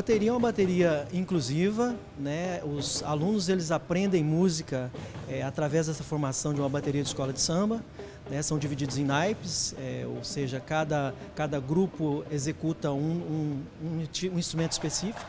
bateria é uma bateria inclusiva, né? Os alunos eles aprendem música através dessa formação de uma bateria de escola de samba, né? São divididos em naipes, ou seja, cada grupo executa um instrumento específico,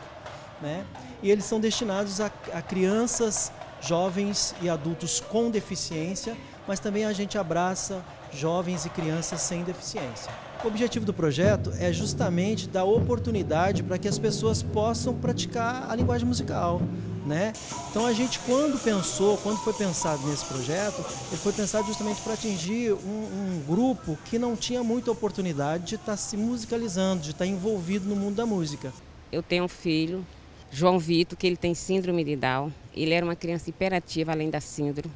né? E eles são destinados a crianças, jovens e adultos com deficiência, mas também a gente abraça jovens e crianças sem deficiência. O objetivo do projeto é justamente dar oportunidade para que as pessoas possam praticar a linguagem musical, né? Então a gente, quando foi pensado nesse projeto, ele foi pensado justamente para atingir um grupo que não tinha muita oportunidade de estar se musicalizando, de estar envolvido no mundo da música. Eu tenho um filho, João Vitor, que ele tem síndrome de Down. Ele era uma criança hiperativa, além da síndrome.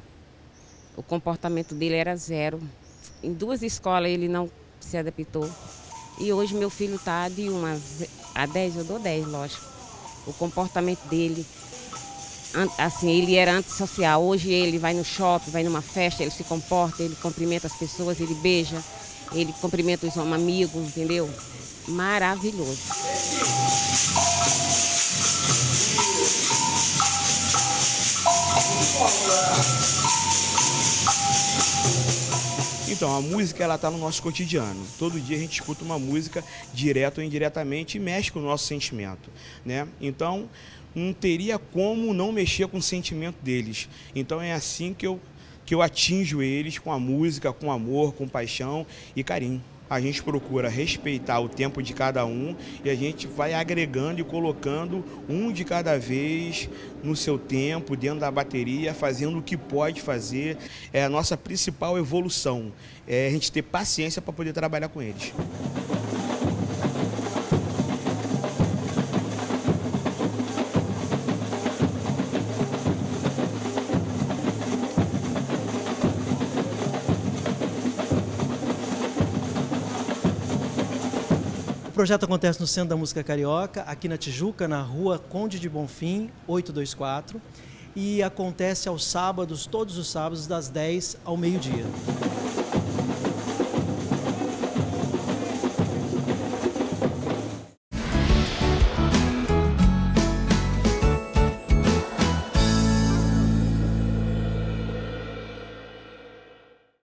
O comportamento dele era zero. Em duas escolas ele não se adaptou. E hoje meu filho está de 1 a 10, eu dou 10, lógico. O comportamento dele, assim, ele era antissocial. Hoje ele vai no shopping, vai numa festa, ele se comporta, ele cumprimenta as pessoas, ele beija, ele cumprimenta os amigos, entendeu? Maravilhoso. Então, a música ela está no nosso cotidiano. Todo dia a gente escuta uma música, direto ou indiretamente, e mexe com o nosso sentimento, né? Então, não teria como não mexer com o sentimento deles. Então, é assim que eu atinjo eles com a música, com amor, com paixão e carinho. A gente procura respeitar o tempo de cada um e a gente vai agregando e colocando um de cada vez no seu tempo, dentro da bateria, fazendo o que pode fazer. É a nossa principal evolução, é a gente ter paciência para poder trabalhar com eles. O projeto acontece no Centro da Música Carioca, aqui na Tijuca, na Rua Conde de Bonfim, 824, e acontece aos sábados, todos os sábados, das 10 ao meio-dia.